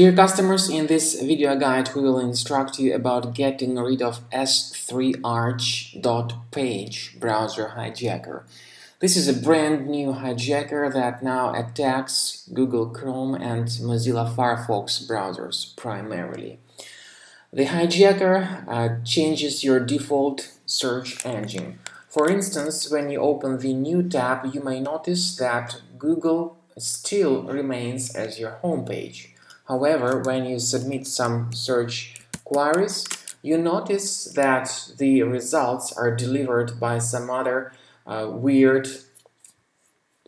Dear customers, in this video guide we will instruct you about getting rid of S3arch.page browser hijacker. This is a brand new hijacker that now attacks Google Chrome and Mozilla Firefox browsers primarily. The hijacker changes your default search engine. For instance, when you open the new tab, you may notice that Google still remains as your homepage. However, when you submit some search queries, you notice that the results are delivered by some other weird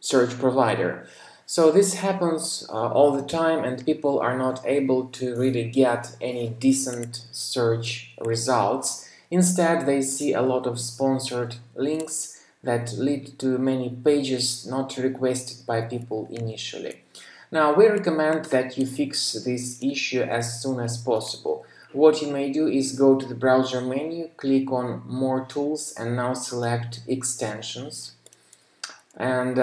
search provider. So this happens all the time, and people are not able to really get any decent search results. Instead, they see a lot of sponsored links that lead to many pages not requested by people initially. Now, we recommend that you fix this issue as soon as possible. What you may do is go to the browser menu, click on More Tools, and now select Extensions. And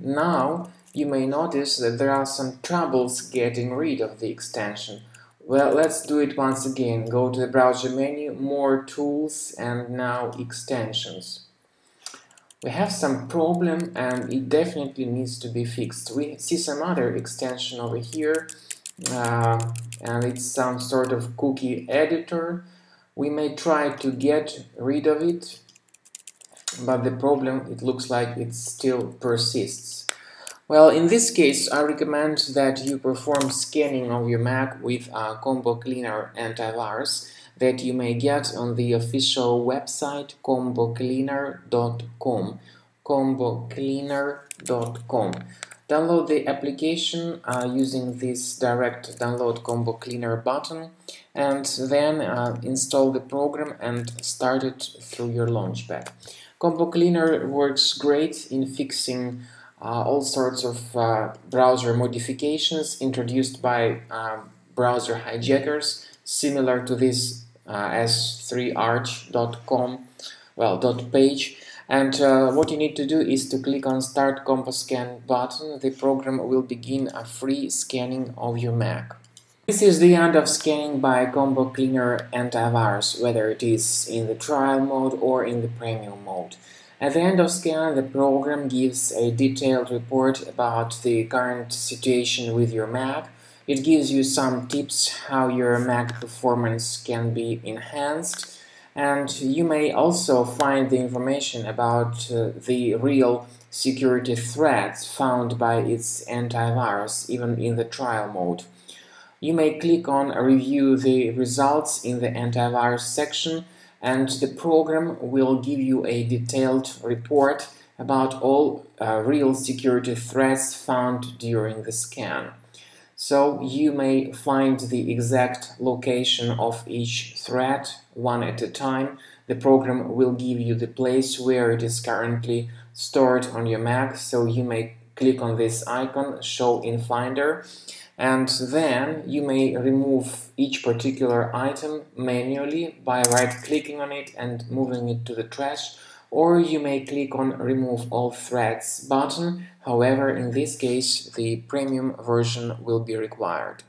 now you may notice that there are some troubles getting rid of the extension. Well, let's do it once again. Go to the browser menu, More Tools, and now Extensions. We have some problem and it definitely needs to be fixed. We see some other extension over here and it's some sort of cookie editor. We may try to get rid of it, but the problem, it looks like it still persists. Well, in this case I recommend that you perform scanning of your Mac with Combo Cleaner antivirus that you may get on the official website combocleaner.com. combocleaner.com. Download the application using this direct download Combo Cleaner button, and then install the program and start it through your Launchpad. Combo Cleaner works great in fixing all sorts of browser modifications introduced by browser hijackers, similar to this S3arch.com, .page. And what you need to do is to click on Start Combo Scan button. The program will begin a free scanning of your Mac. This is the end of scanning by Combo Cleaner antivirus, whether it is in the trial mode or in the premium mode. At the end of scan, the program gives a detailed report about the current situation with your Mac. It gives you some tips how your Mac performance can be enhanced, and you may also find the information about the real security threats found by its antivirus, even in the trial mode. You may click on Review the results in the antivirus section, and the program will give you a detailed report about all real security threats found during the scan. So you may find the exact location of each threat one at a time. The program will give you the place where it is currently stored on your Mac, so you may click on this icon, Show in Finder, and then you may remove each particular item manually by right-clicking on it and moving it to the trash, or you may click on Remove All Threats button. However, in this case, the premium version will be required.